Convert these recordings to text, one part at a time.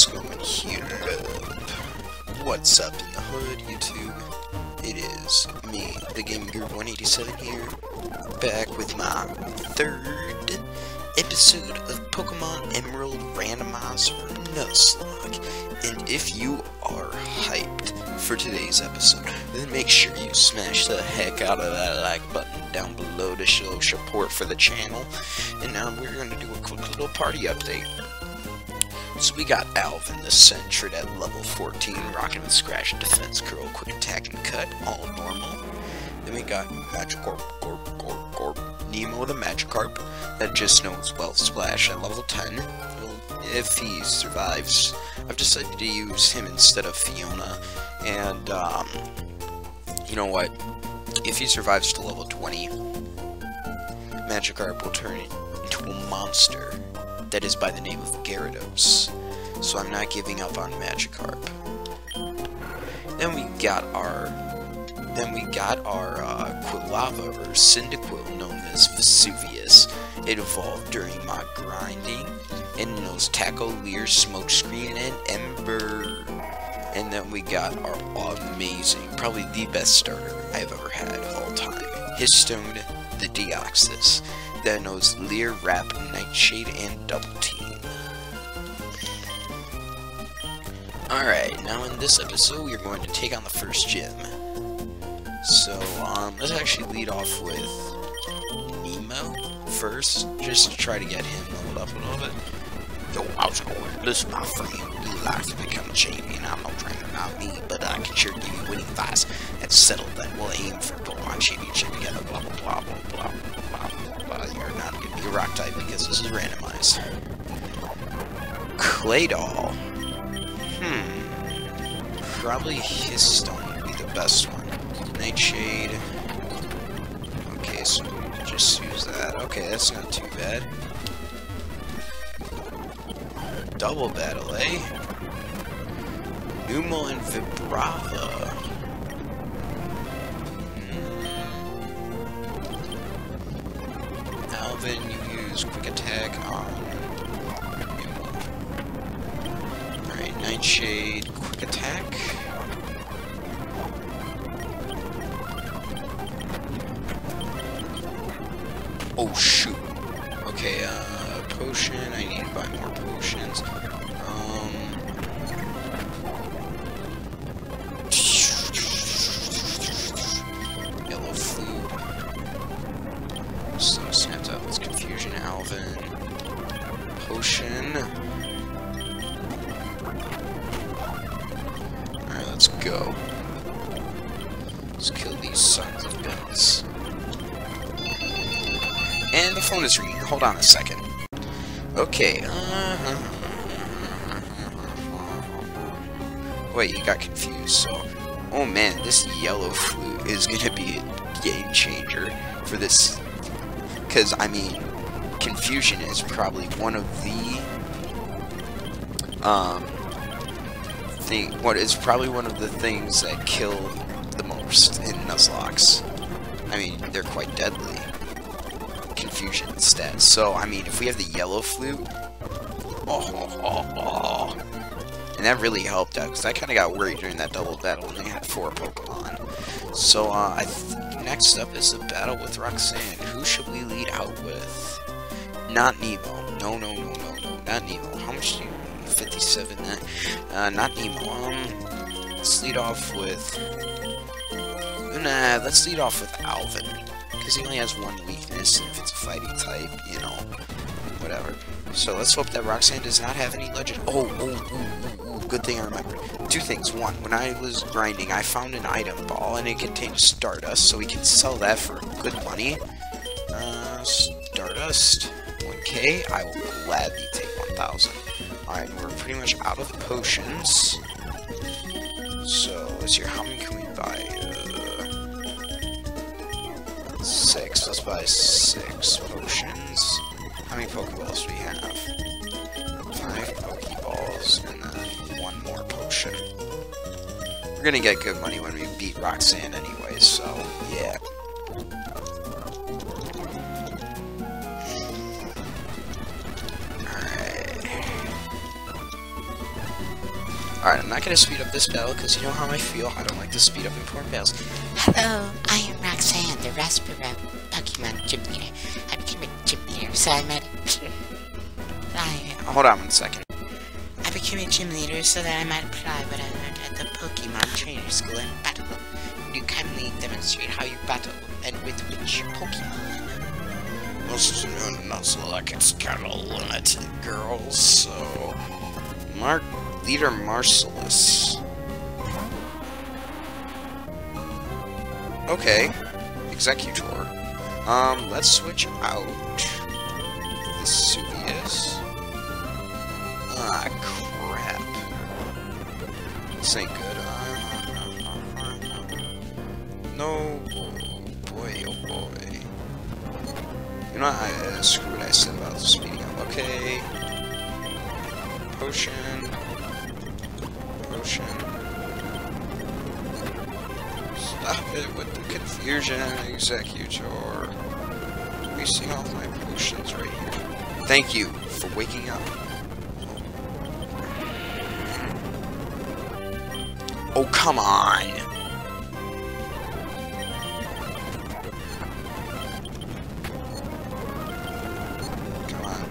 What's going here? What's up in the hood, YouTube? It is me, the GamerGuru187 here, back with my third episode of Pokemon Emerald Randomizer Nuzlocke. And if you are hyped for today's episode, then make sure you smash the heck out of that like button down below to show support for the channel. And now we're going to do a quick little party update. So we got Alvin the Sentret at level 14, rocking with Scratch, Defense, Curl, Quick Attack, and Cut, all normal. Then we got Nemo the Magikarp, that just knows Wealth Splash at level 10. If he survives, I've decided to use him instead of Fiona, and you know what, if he survives to level 20, Magikarp will turn into a monster that is by the name of Gyarados, so I'm not giving up on Magikarp. Then we got our Quilava, or Cyndaquil, known as Vesuvius. It evolved during my grinding, and knows Tackle, Leer, Smokescreen, and Ember. And then we got our amazing, probably the best starter I've ever had of all time, Histone the Deoxys, that knows Leer, Wrap, Nightshade, and Double Team. Alright, now in this episode, we're going to take on the first gym. So, let's actually lead off with Nemo first, just to try to get him leveled up a little bit. Yo, how's it going? Listen, my friend, you like to become a champion. I'm not dreaming about me, but I can sure give you winning advice. That's settled, then we'll aim for Pokemon Championship together, blah, blah, blah, blah, blah, blah, blah. You're not going to be a rock type because this is randomized. Claydol. Probably Histone would be the best one. Nightshade. Okay, so we'll just use that. Okay, that's not too bad. Double battle, eh? Numel and Vibrava. Alvin, you use Quick Attack on Numel. Alright, Nightshade, Quick Attack. Oh shoot. Okay, potion. I need to buy more potions. Yellow Flute. Slow snapped up with Confusion, Alvin. Potion. Alright, let's go. Let's kill these sons of guns. And the phone is ringing. Hold on a second. Okay. Wait, you got confused. So, oh man, this Yellow Flute is gonna be a game changer for this. Because I mean, Confusion is probably one of the things that kill the most in Nuzlocke. I mean, they're quite deadly. Confusion stats. So, I mean, if we have the Yellow Flute, and that really helped out, because I kind of got worried during that double battle when they had 4 Pokemon. So, next up is the battle with Roxanne. Who should we lead out with? Not Nemo. No, no, no, no, no, not Nemo. How much do you need? 57, not Nemo. Let's lead off with... Nah, let's lead off with Alvin. Because he only has one weakness, and if it's a fighting type, you know, whatever. So let's hope that Roxanne does not have any legend. Oh, good thing I remembered. 2 things. 1, when I was grinding, I found an item ball, and it contains Stardust, so we can sell that for good money. Stardust, 1K, I will gladly take 1,000. Alright, we're pretty much out of potions. So, let's hear how many can we buy. 6. Let's buy 6 potions. How many Pokeballs do we have? 5 Pokeballs and then 1 more potion. We're gonna get good money when we beat Roxanne anyway, so yeah. Alright. Alright, I'm not going to speed up this battle because you know how I feel. I don't like to speed up important battles. Hello, I am Roxanne, the Raspberry Pokemon Gym Leader. I'm a Gym Leader, so I might... Hold on one second. I became a Gym Leader so that I might apply what I learned at the Pokemon Trainer School in battle. You kindly demonstrate how you battle and with which Pokemon. This is new to Nuzlocke, it's kind of limited, girls, so... Leader Marcellus. Okay. Executor. Let's switch out. This Suvius. Ah, crap. This ain't good. No, boy, oh boy. You know what? Screw what I said about speeding up. Okay. Potion. Potion. Stop it with the confusion, Executor. Wasting all my potions right here. Thank you for waking up. Oh, come on! Come on.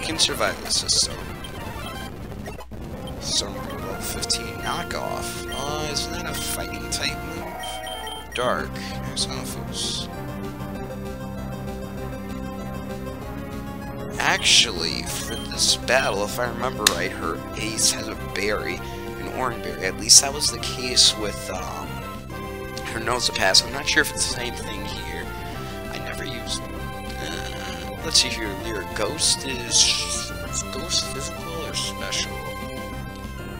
You can survive this system. Knockoff. Oh, it's not a fighting type move. Dark. Exophos. Actually, for this battle, if I remember right, her ace has a berry, an orange berry. At least that was the case with her Nosepass. I'm not sure if it's the same thing here. I never used it. Let's see here. Your ghost is ghost physical or special?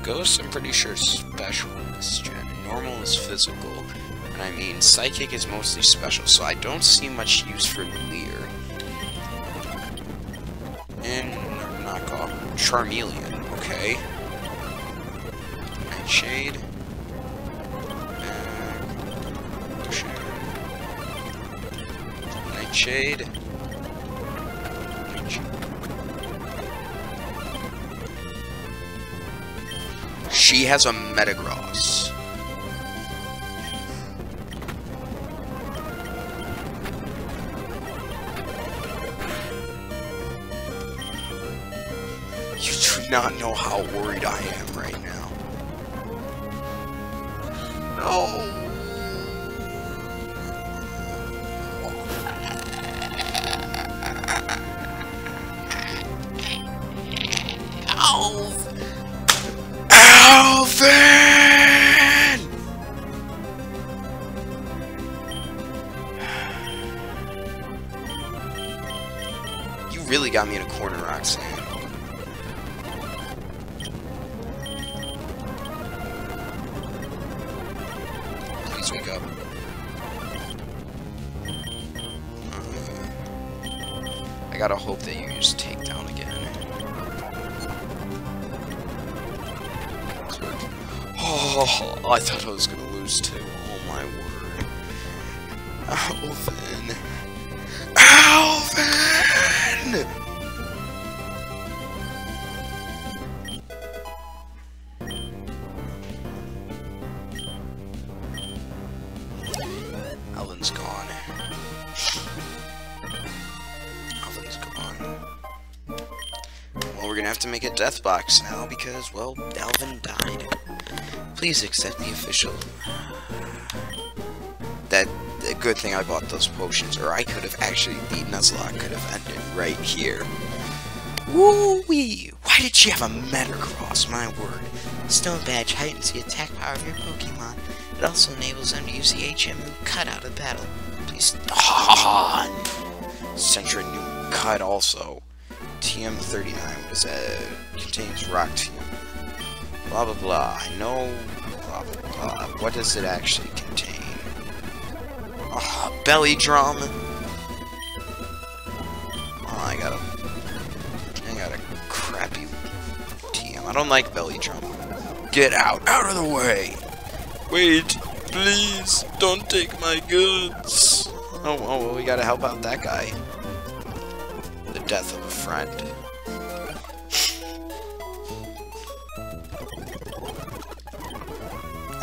Ghost, I'm pretty sure special in this gen. Normal is physical, and I mean psychic is mostly special, so I don't see much use for Leer. And knockoff Charmeleon, okay. Nightshade. Nightshade. She has a Metagross. You do not know how worried I am right now. No. Oh. Alvin! You really got me in a corner, Roxanne. Please wake up. I gotta hope that you use takedown again. Oh, I thought I was gonna lose too. Oh my word. Alvin. Alvin! Alvin's gone. Alvin's gone. Well, we're gonna have to make a death box now because, well, Alvin died. Please accept the official. That a good thing I bought those potions, or I could have actually the Nuzlocke could have ended right here. Woo-wee! Why did she have a Metagross? My word. Stone Badge heightens the attack power of your Pokemon. It also enables them to use the HM move Cut out of battle. Please. Centra new Cut also. TM39. What is that? Contains Rock TM. Blah blah blah. I know. Blah blah blah. What does it actually contain? Ah, oh, belly drum. Oh, I got a crappy TM. I don't like belly drum. Get out! Out of the way! Wait, please don't take my goods. Oh, well, we gotta help out that guy. The death of a friend.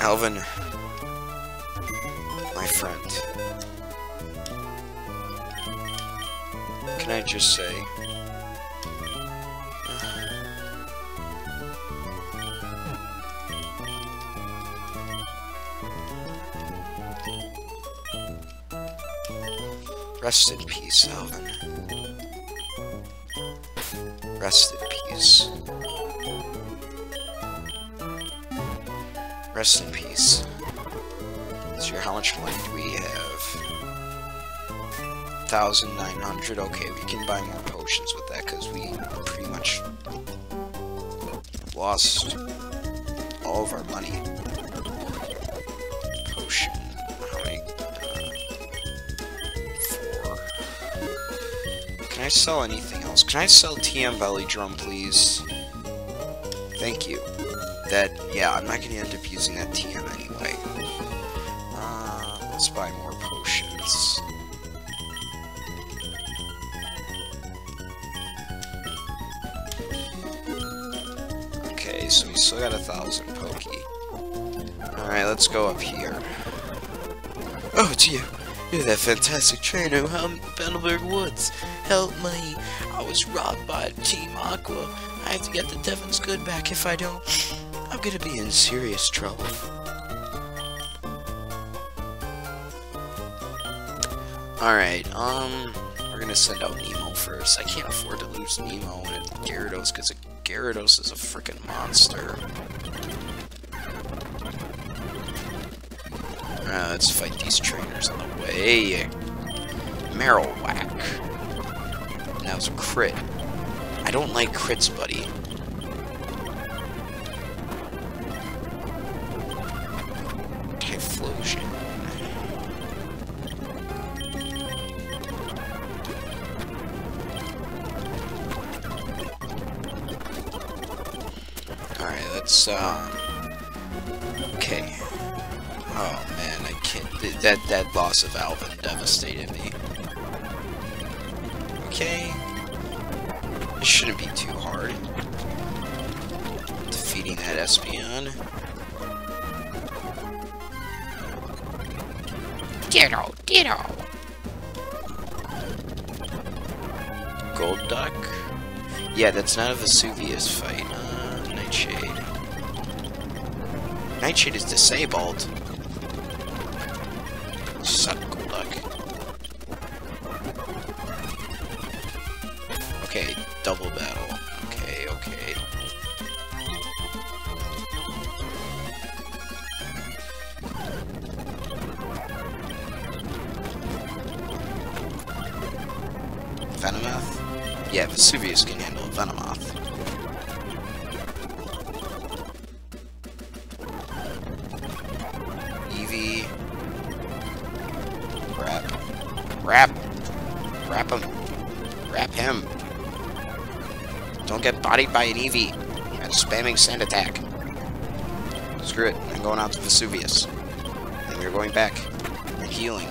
Alvin, my friend, can I just say, rest in peace, Alvin. Rest in peace. Rest in peace. So how much money do we have? 1,900. Okay, we can buy more potions with that because we pretty much lost all of our money. Potion. How many? 4. Can I sell anything else? Can I sell TM Valley Drum, please? Thank you. That, yeah, I'm not gonna end up using that TM anyway. Let's buy more potions. Okay, so we still got 1,000 Poké. Alright, let's go up here. Oh, it's you! You're that fantastic trainer out in Petalburg Woods! Help me! I was robbed by Team Aqua! I have to get the Devon's good back. If I don't, I'm gonna be in serious trouble. Alright, we're gonna send out Nemo first. I can't afford to lose Nemo and Gyarados, because Gyarados is a frickin' monster. Let's fight these trainers on the way. Marowak. That was a crit. I don't like crits, buddy. Typhlosion. Alright, let's, okay. Oh, man, I can't... That loss of Alvin devastated me. Okay. It shouldn't be too hard. Defeating that Espeon. Ditto! Gold Duck? Yeah, that's not a Vesuvius fight. Nightshade. Nightshade is disabled. Suck, Gold Duck. Okay. Double battle. Okay, okay. Venomoth? Yeah, Vesuvius can handle Venomoth. Eevee. Wrap him. Wrap him. Don't get bodied by an Eevee. I'm spamming sand attack. Screw it. I'm going out to Vesuvius. And we're going back. And healing.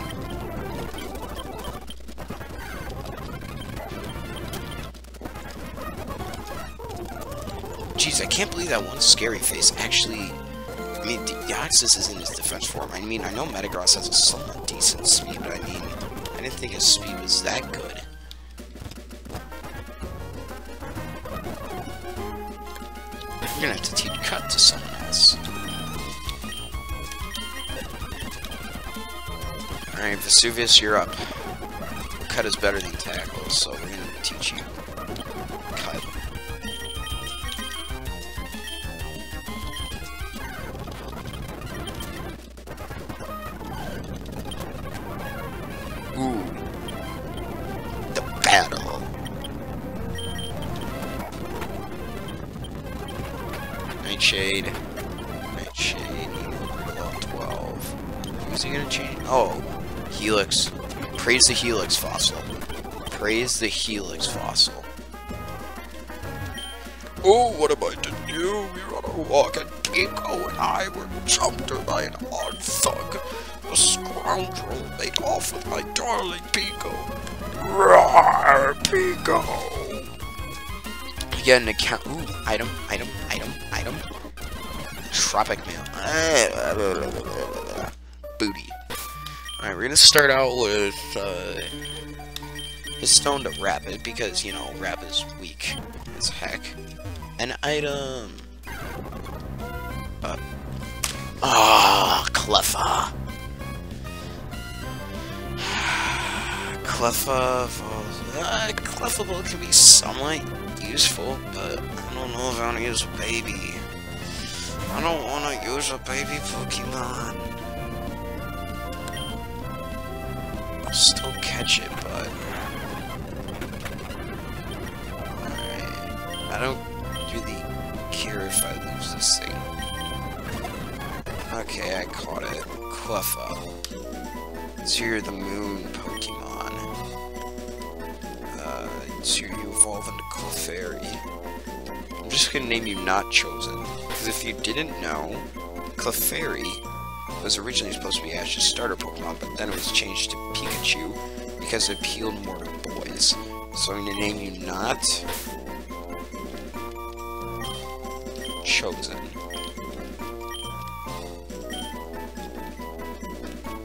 Jeez, I can't believe that one scary face actually... I mean, Deoxys is in his defense form. I mean, I know Metagross has a somewhat decent speed, but I mean... I didn't think his speed was that good. You're gonna have to teach cut to someone else. Alright, Vesuvius, you're up. Cut is better than tackle, so we're gonna teach you cut. Ooh. The battle. Nightshade, level 12. Who's he gonna change? Oh, Helix. Praise the Helix fossil. Praise the Helix fossil. Oh, what am I to do? We were on a walk and Ginkgo and I were jumped by an odd thug. The scoundrel made off with my darling Pico. Roar, Pico! You get an account. Ooh, item. Tropic Mail. Booty. Alright, we're gonna start out with his stone to Rapid, because, you know, Rapid's weak as heck. An item. Oh, Cleffa. Cleffa Ball can be somewhat useful, but I don't know if I want to use a baby. I don't want to use a baby Pokemon. I'll still catch it, but... Alright. I don't really care if I lose this thing. Okay, I caught it. Cleffa. Let's hear the moon Pokemon. Let's hear you evolve into Clefairy. I'm just gonna name you Not Chosen. Because if you didn't know, Clefairy was originally supposed to be Ash's starter Pokemon, but then it was changed to Pikachu because it appealed more to boys. So I'm gonna name you Not Chosen.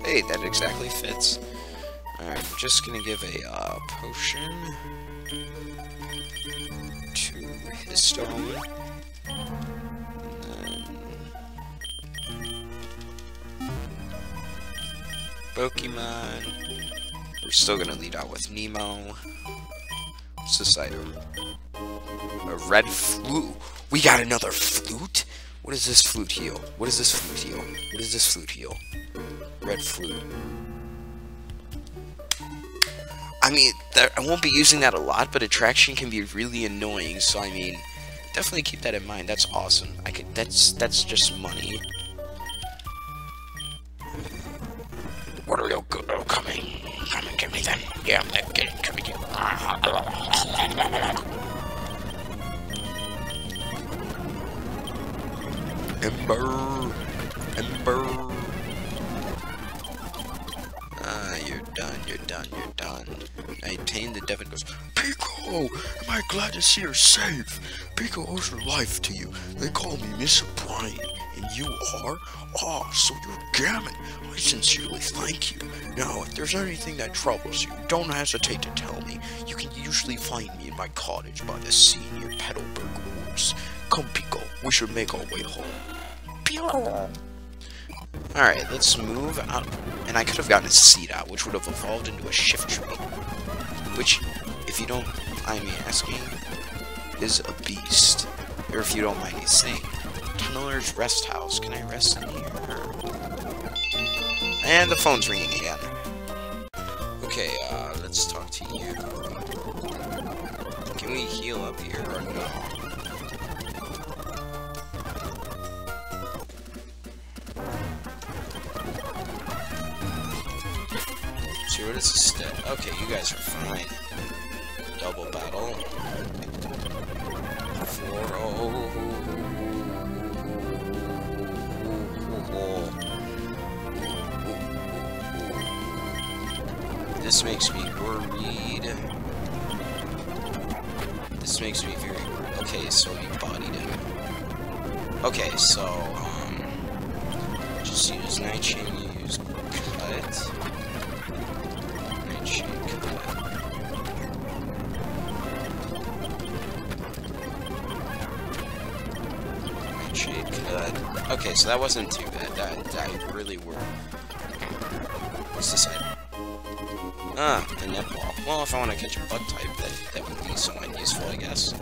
Hey, that exactly fits. Alright, I'm just gonna give a potion to Histone. And then Pokemon. We're still gonna lead out with Nemo. What's this item? A red flute. We got another flute? What is this flute heal? What is this flute heal? What is this flute heal? Red flute. I mean, I won't be using that a lot, but attraction can be really annoying, so I mean, definitely keep that in mind. That's awesome. I could, that's just money. What are you good? Oh, coming. Come and give me them. Yeah, I'm getting coming. Ember. You're done. I attained the Devon goes, Pico! Am I glad to see you're safe? Pico owes her life to you. They call me Miss O'Brien, and you are? Ah, so you're Gammon. I sincerely thank you. Now, if there's anything that troubles you, don't hesitate to tell me. You can usually find me in my cottage by the sea near Petalburg Woods. Come, Pico. We should make our way home. Pico! Alright, let's move out. And I could have gotten a Seedot, which would have evolved into a Shift Tree. Which, if you don't mind me asking, is a beast. Or if you don't mind me saying. Tunneler's Rest House. Can I rest in here? And the phone's ringing again. Okay, let's talk to you. Can we heal up here or no? What is this step? Okay, you guys are fine. Double battle. 4-0. This makes me worried. This makes me very worried. Okay, so we bodied him. Okay, so, just use Nightshade, use Cut. Okay, so that wasn't too bad. That really worked. What's this item? Ah, the Netball. Well, if I want to catch a bug type, that would be somewhat useful, I guess.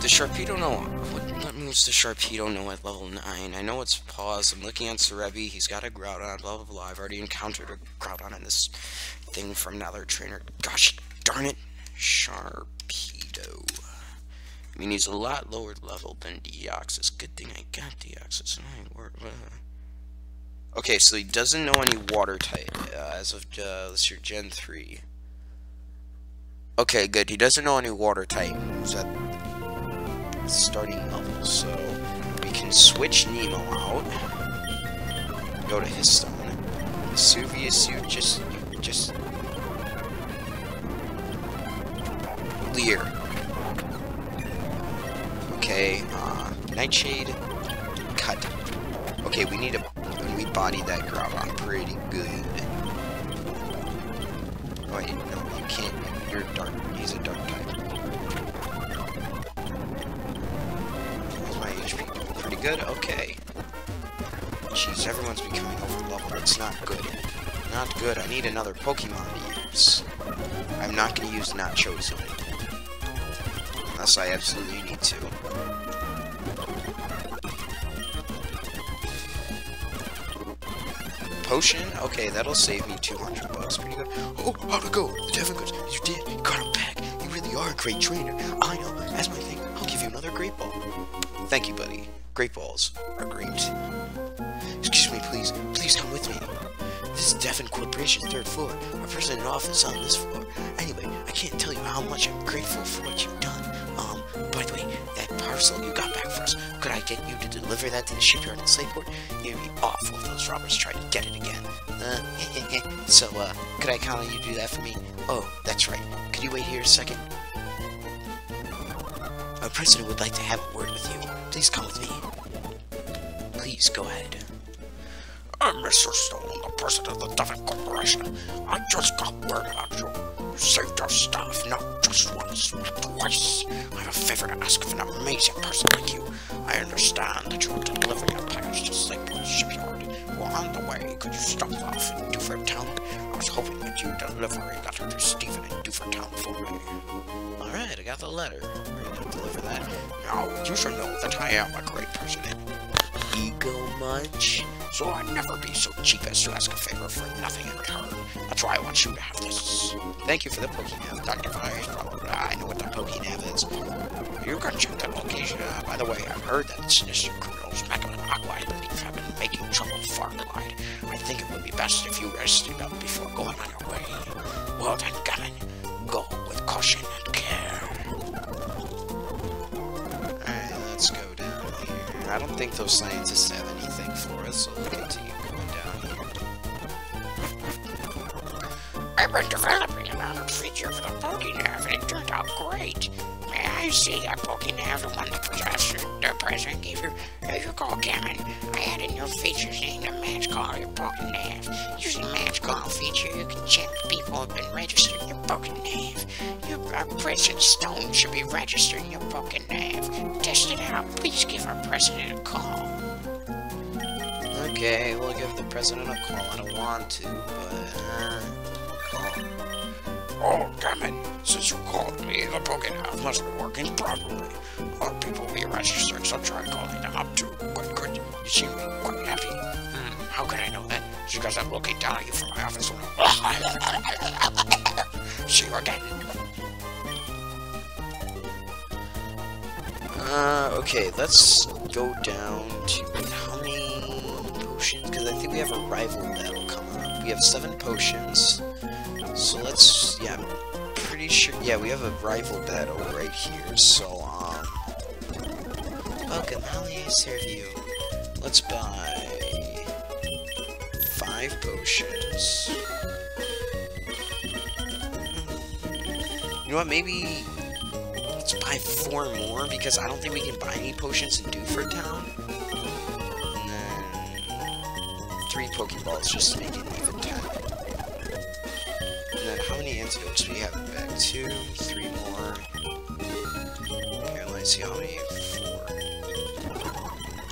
The Sharpedo, no. What moves the Sharpedo know at level 9? I know it's paws. I'm looking at Cerebi. He's got a Groudon, blah, blah, blah. I've already encountered a Groudon in this thing from another trainer. Gosh darn it. Sharpedo. I mean, he's a lot lower level than Deoxys. Good thing I got Deoxys. Okay, so he doesn't know any water type as of let's hear Gen 3. Okay, good. He doesn't know any water type. Is that starting level, so we can switch Nemo out, go to Histone, Vesuvius, you just leer. Okay, Nightshade, cut. Okay, we need a. We bodied that Groudon pretty good. Oh, wait, no, you can't. You're dark. He's a dark type. That's my HP. Pretty good. Okay. Jeez, everyone's becoming overleveled. It's not good. Not good. I need another Pokemon to use. I'm not gonna use Not Chosen unless I absolutely need to. Potion? Okay, that'll save me 200 bucks. Pretty good. Oh, how to go? The Devon goes, you did. You got him back. You really are a great trainer. I know. That's my thing. I'll give you another great ball. Thank you, buddy. Great balls are great. Excuse me, please. Please come with me. This is Devon Corporation, 3rd floor. Our president in office on this floor. Anyway, I can't tell you how much I'm grateful for what you've done. By the way, that parcel you got back for us, could I get you to deliver that to the shipyard in Slateport? It'd be awful if those robbers tried to get it again. So, could I count on you to do that for me? Oh, that's right. Could you wait here a second? Our president would like to have a word with you. Please come with me. Please, go ahead. I'm Mr. Stone, the president of the Devon Corporation. I just got word about you. You saved our staff, not just once, but twice. I have a favor to ask of an amazing person like you. I understand that you are delivering your plans to Slapewood Shipyard. Well, on the way, could you stop off in Dewford Town? I was hoping that you'd deliver a letter to Stephen in Dewford Town for me. Alright, I got the letter. Are you going to deliver that? Now, you should know that I am a great person. Ego much? So I'd never be so cheap as to ask a favor for nothing in return. That's why I want you to have this. Thank you for the PokeNav, Dr. Fire. I know what the PokeNav is. You can check that location. By the way, I've heard that sinister criminals back on Aqua, I believe, have been making trouble far and wide. I think it would be best if you rested up before going on your way. Well then, Ganon, go with caution and care. Alright, let's go down here. I don't think those scientists have anything for us, so we'll continue going down here. I've been developing an added feature for the PokeNav, and it turned out great. May I see that PokeNav, the one the president gave you? Here you go, Ganon. I added new features named a match call your PokeNav. Using match call feature, you can check people have been registered in your PokeNav. Our president Stone should be registered in your PokeNav. Test it out. Please give our president a call. Okay, we'll give the president a call. I don't want to, but... Oh, damn it. Since you called me, the PokeNav must be working properly. All people will be registered, so try calling them up too. Good. You seem quite happy. How could I know that? It's because I'm looking down at you from my office window. See you again. Okay, let's go down to... how many... because I think we have a rival that'll come up. We have 7 potions, so let's, yeah, I'm pretty sure, yeah, we have a rival battle right here, so, welcome, how may I serve you? Let's buy 5 potions. You know what, maybe let's buy 4 more, because I don't think we can buy any potions in Dewford Town. 3 Pokeballs just to make it even 10. And then how many antidotes do we have in back? 2, 3 more. Okay, let's see how many. 4.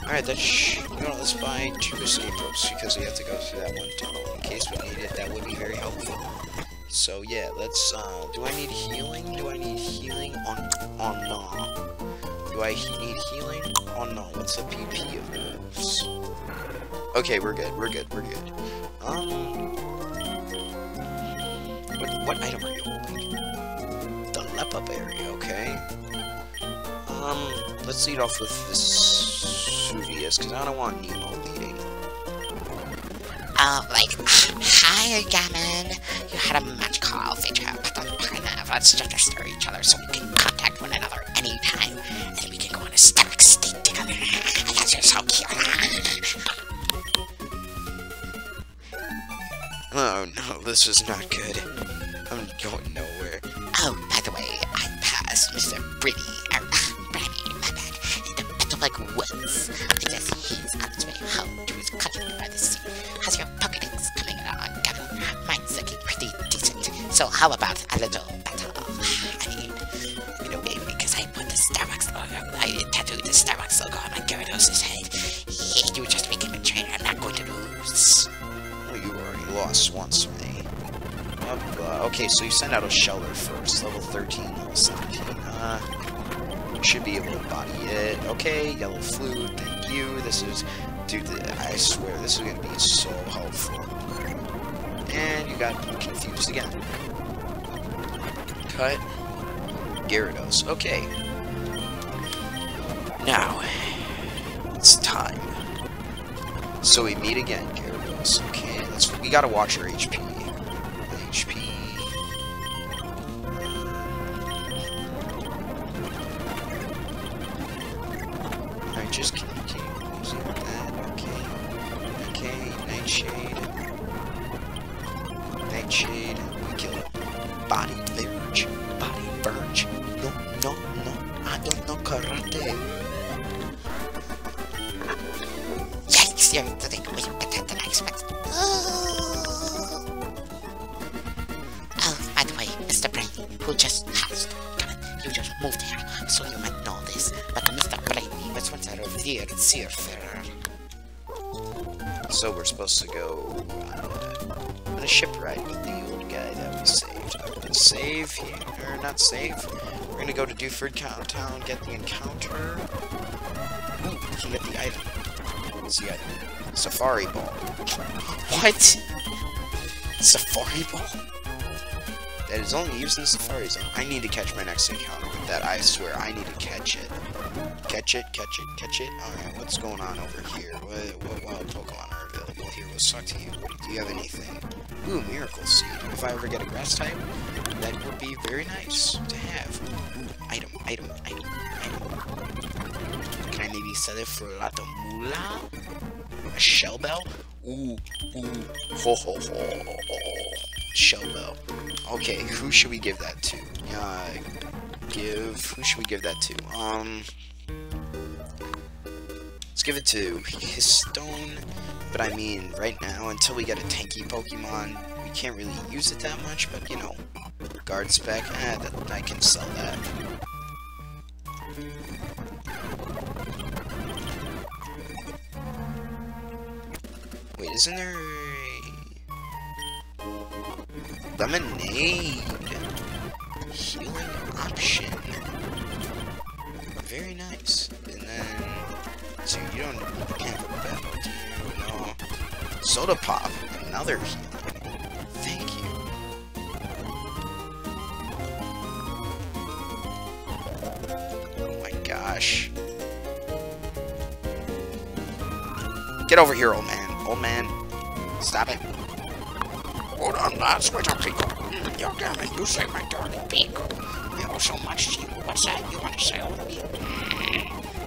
Alright, that's let's buy 2 escape ropes because we have to go through that one tunnel. In case we need it, that would be very helpful. So yeah, let's do I need healing? Do I need healing on no? Do I need healing? Oh no, what's the PP of those? Okay, we're good, we're good, we're good. What item are you holding? The lep-up area, okay. Let's lead off with Vesuvius, because I don't want Nemo leading. Hi, Ganon. You had a match call feature, but the PokeNav lets us register each other so we can contact one another anytime, and then we can go on a static state together. That's just so cute. Oh no, this is not good. I'm going nowhere. Oh, by the way, I passed Mr. Brady, my bad, in the Petalburg Woods. I think that's he's on his way home to his country by the sea. How's your Pokedex coming along, Captain? Mine's looking pretty decent. So how about a little battle? I mean, in a way, because I put the Starbucks logo, I tattooed the Starbucks logo on my Gyarados' head. Yeah, you just became a trainer, I'm not going to lose. Well, you already lost once, right? Okay, so you send out a Shelter first, level 13, level 17, should be able to body it. Okay, Yellow Flute, thank you, this is, dude, I swear, this is gonna be so helpful. And you got confused again. Cut. Gyarados, okay. Now, it's time. So we meet again, Gyarados, okay, let's, we gotta watch our HP. I just can't lose it with that. Okay. Okay, Nightshade. Nightshade. We kill it. Body Verge. Body Verge. No, no, no. I don't know karate. Yikes, you're doing way better than I expected. Who just passed. You just moved here, so you might know this, but Mr. Brady was once a revered seafarer. So we're supposed to go on a shipwreck with the old guy that we saved. I'm gonna save him, or not save. We're gonna go to Dewford Town, get the encounter. Ooh, we can get the item. What's the item? Safari Ball. What? Safari Ball? That is only used in Safari Zone. I need to catch my next encounter with that, I swear. I need to catch it. Catch it, catch it, catch it. Alright, what's going on over here? What wild Pokemon are available here? What's talk to you? Do you have anything? Ooh, Miracle Seed. If I ever get a grass type, that would be very nice to have. Ooh, item, item, item, item. Can I maybe sell it for a lot of moolah? A Shell Bell? Ooh, ooh, ho ho ho. Shellbell. Okay, who should we give that to? Who should we give that to? Let's give it to Histone, but I mean, right now, until we get a tanky Pokemon, we can't really use it that much, but you know, Guard Spec, I can sell that. Wait, isn't there... Lemonade! Healing option. Very nice. And then... So you don't have a battle, do you? No. Soda Pop! Another healing. Thank you. Oh my gosh. Get over here, old man. Old man. Stop it. Hold on, lads, wait up, Pico. Yo, damn it, you saved my darling Pico. You owe so much to you. What's that you want to say over me?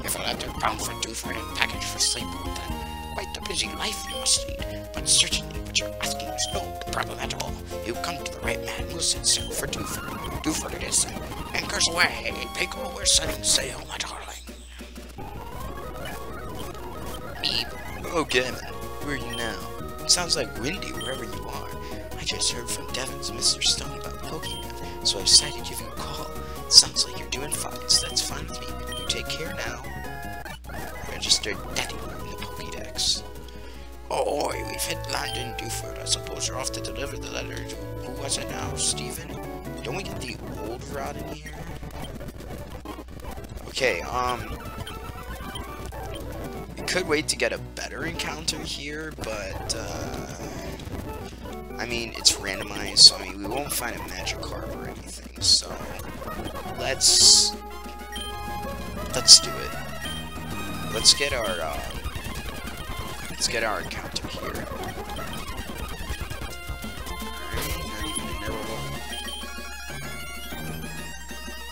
If I left a pound for Dewford and package for Slapewood, then quite the busy life you must lead. But certainly what you're asking is no problem at all. You come to the right man who sets sail for Dewford. Dewford it is, then. Anchors away, Pico, we're setting sail, my darling. Meep. Okay, man. Where are you now? It sounds like windy wherever you are. I just heard from Devon's Mr. Stone about PokeNav, so I decided to give you a call. Sounds like you're doing fine, so that's fine with me. You take care now. Registered Daddy in the Pokédex. Oh, oi, we've hit land in Dewford. I suppose you're off to deliver the letter to... Who was it now, Stephen? Don't we get the old rod in here? Okay, we could wait to get a better encounter here, but, I mean, it's randomized, so I mean, we won't find a Magikarp or anything, so... Let's do it. Let's get our encounter here. Alright, not even a nibble.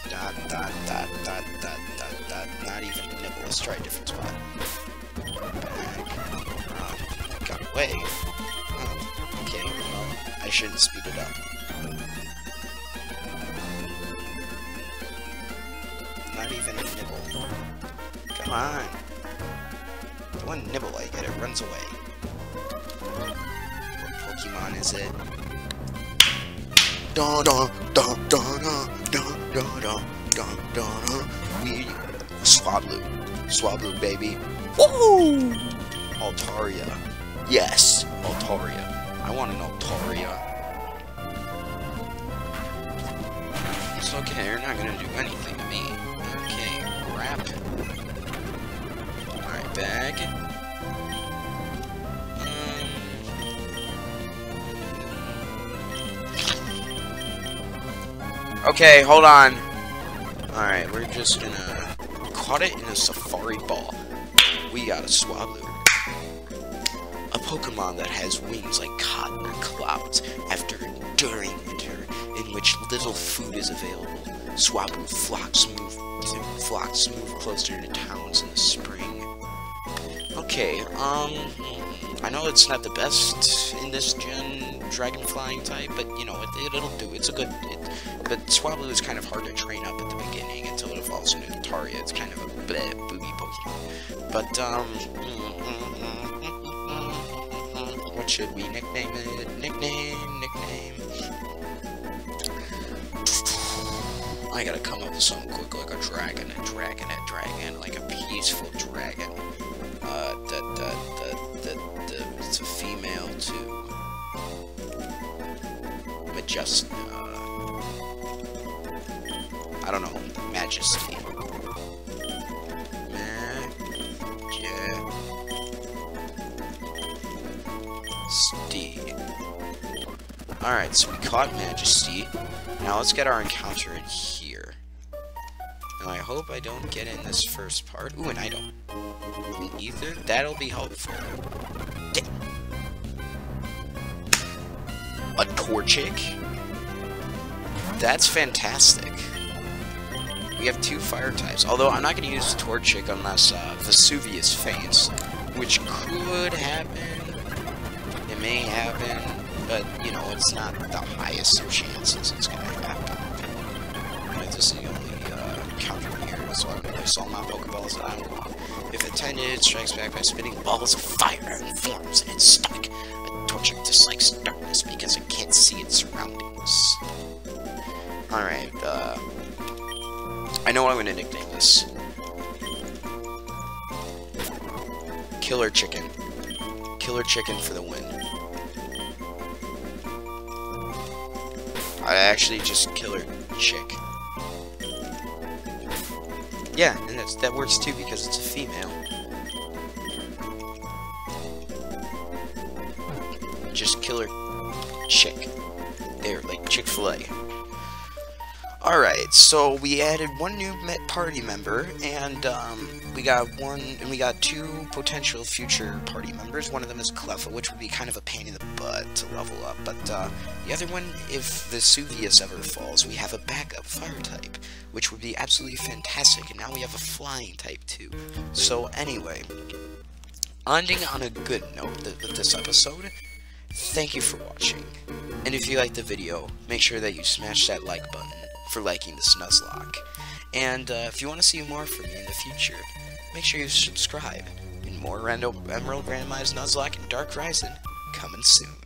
Dot, dot, dot, dot, dot, dot, dot, not even a nibble. Let's try a different spot. Back. Got away. Okay, well, shouldn't speed it up. Not even a nibble. Come on. The one nibble I get, it runs away. What Pokemon is it? Dun dun dun dun dun dun dun dun dun dun. We Swablu. Swablu, baby. Woo! Altaria. Yes, Altaria. I want an Altaria. It's okay, you're not gonna do anything to me. Okay, grab it. Alright, bag. Okay, hold on. Alright, we're just gonna... Caught it in a Safari Ball. We got a Swablu. A Pokemon that has wings like cotton or clouds after enduring winter, in which little food is available. Swablu flocks move closer to towns in the spring. Okay, I know it's not the best in this gen, dragon flying type, but you know it'll do. It's a good. But Swablu is kind of hard to train up at the beginning until it evolves into Altaria. It's kind of a bleh, boogie Pokemon. But what should we nickname it? Nickname. I gotta come up with something quick, like a dragon, like a peaceful dragon. It's a female too. I don't know, Majesty. Alright, so we caught Majesty. Now let's get our encounter in here. Now I hope I don't get in this first part. Ooh, and I don't. Me either. That'll be helpful. A Torchic? That's fantastic. We have two fire types. Although I'm not going to use Torchic unless Vesuvius faints, which could happen. It may happen. But, you know, it's not the highest of chances it's going to happen. But this is the only counter here, so I'm going to waste all my Pokeballs that I want. If attended, it strikes back by spitting balls of fire and forms in its stomach. A Torchic dislikes darkness because it can't see its surroundings. Alright, I know what I'm going to nickname this. Killer Chicken. Killer Chicken for the win. I actually just killer chick. Yeah, and that works too because it's a female. Just killer chick. They're like Chick-fil-A. Alright, so we added one new party member, and we got two potential future party members. One of them is Cleffa, which would be kind of a pain in the butt to level up, but the other one, if Vesuvius ever falls, we have a backup fire type, which would be absolutely fantastic, and now we have a flying type too. So anyway, ending on a good note with this episode, thank you for watching, and if you liked the video, make sure that you smash that like button for liking this Nuzlocke. And if you want to see more from me in the future, make sure you subscribe. And more Emerald Randomized Nuzlocke and Dark Rising coming soon.